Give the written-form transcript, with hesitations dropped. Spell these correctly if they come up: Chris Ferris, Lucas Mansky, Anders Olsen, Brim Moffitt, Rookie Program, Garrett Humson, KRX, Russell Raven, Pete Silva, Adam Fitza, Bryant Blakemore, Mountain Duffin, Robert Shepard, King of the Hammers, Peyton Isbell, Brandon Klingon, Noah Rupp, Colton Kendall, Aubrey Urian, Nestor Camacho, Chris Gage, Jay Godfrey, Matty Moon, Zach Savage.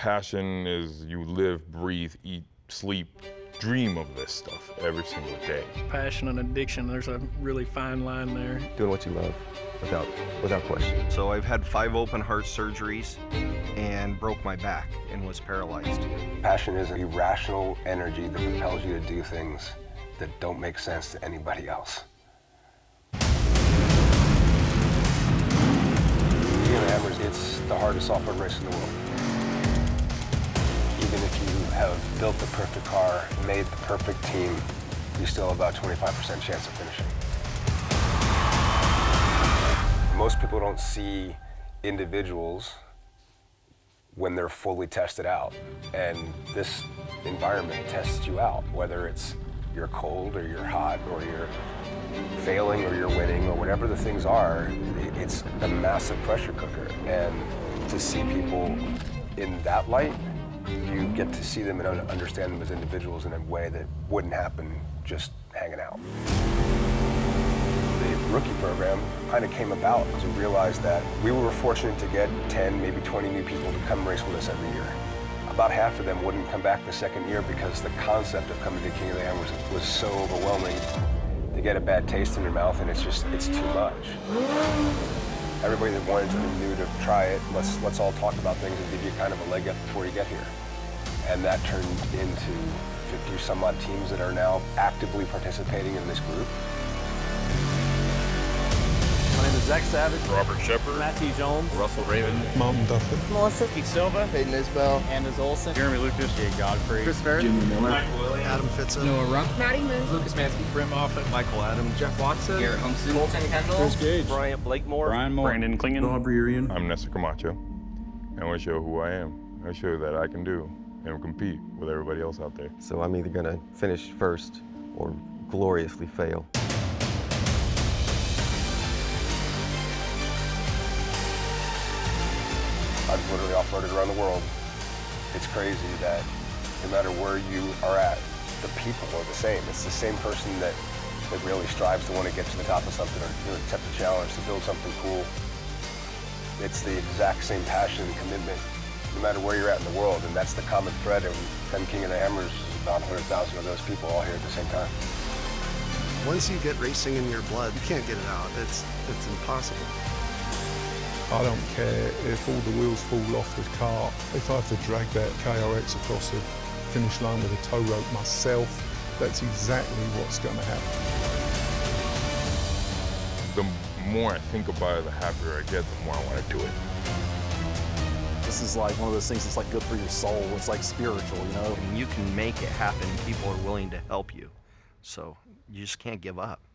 passion is you live, breathe, eat, sleep, dream of this stuff every single day. Passion and addiction, there's a really fine line there. Doing what you love, without question. So I've had 5 open heart surgeries and broke my back and was paralyzed. Passion is an irrational energy that propels you to do things that don't make sense to anybody else. King of the Hammers, it's the hardest software race in the world. Even if you have built the perfect car, made the perfect team, you still have about 25% chance of finishing. Most people don't see individuals when they're fully tested out. And this environment tests you out, whether it's you're cold or you're hot or you're failing or you're winning or whatever the things are, it's a massive pressure cooker. And to see people in that light, you get to see them and understand them as individuals in a way that wouldn't happen just hanging out. The rookie program kind of came about because we realized that we were fortunate to get 10, maybe 20 new people to come race with us every year. About half of them wouldn't come back the second year because the concept of coming to King of the Hammers was so overwhelming. They get a bad taste in their mouth and it's too much. Everybody that wanted to do to try it, let's all talk about things and give you kind of a leg up before you get here. And that turned into 50 some odd teams that are now actively participating in this group. My name is Zach Savage, Robert Shepard, Matthew Jones, Russell Raven, Mountain Duffin, Melissa, Pete Silva, Peyton Isbell, Anders Olsen, Jeremy Lucas, Jay Godfrey, Chris Ferris, Jimmy Miller, Michael Williams, Adam Fitza, Noah Rupp, Matty Moon, Lucas Mansky, Brim Moffitt, Michael Adams, Jeff Watson, Garrett Humson, Colton Kendall, Chris Gage, Bryant Blakemore, Brian Moore, Brandon Klingon, Aubrey Urian. I'm Nestor Camacho, and I want to show who I am. I show that I can do and compete with everybody else out there. So I'm either going to finish first or gloriously fail. I've literally off-roaded around the world. It's crazy that no matter where you are at, the people are the same. It's the same person that really strives to want to get to the top of something or to accept a challenge, to build something cool. It's the exact same passion and commitment no matter where you're at in the world, and that's the common thread. And King of the Hammers is about 100,000 of those people all here at the same time. Once you get racing in your blood, you can't get it out. It's impossible. I don't care if all the wheels fall off the car. If I have to drag that KRX across the finish line with a tow rope myself, that's exactly what's going to happen. The more I think about it, the happier I get, the more I want to do it. This is like one of those things that's like good for your soul. It's like spiritual, you know? And you can make it happen. People are willing to help you. So you just can't give up.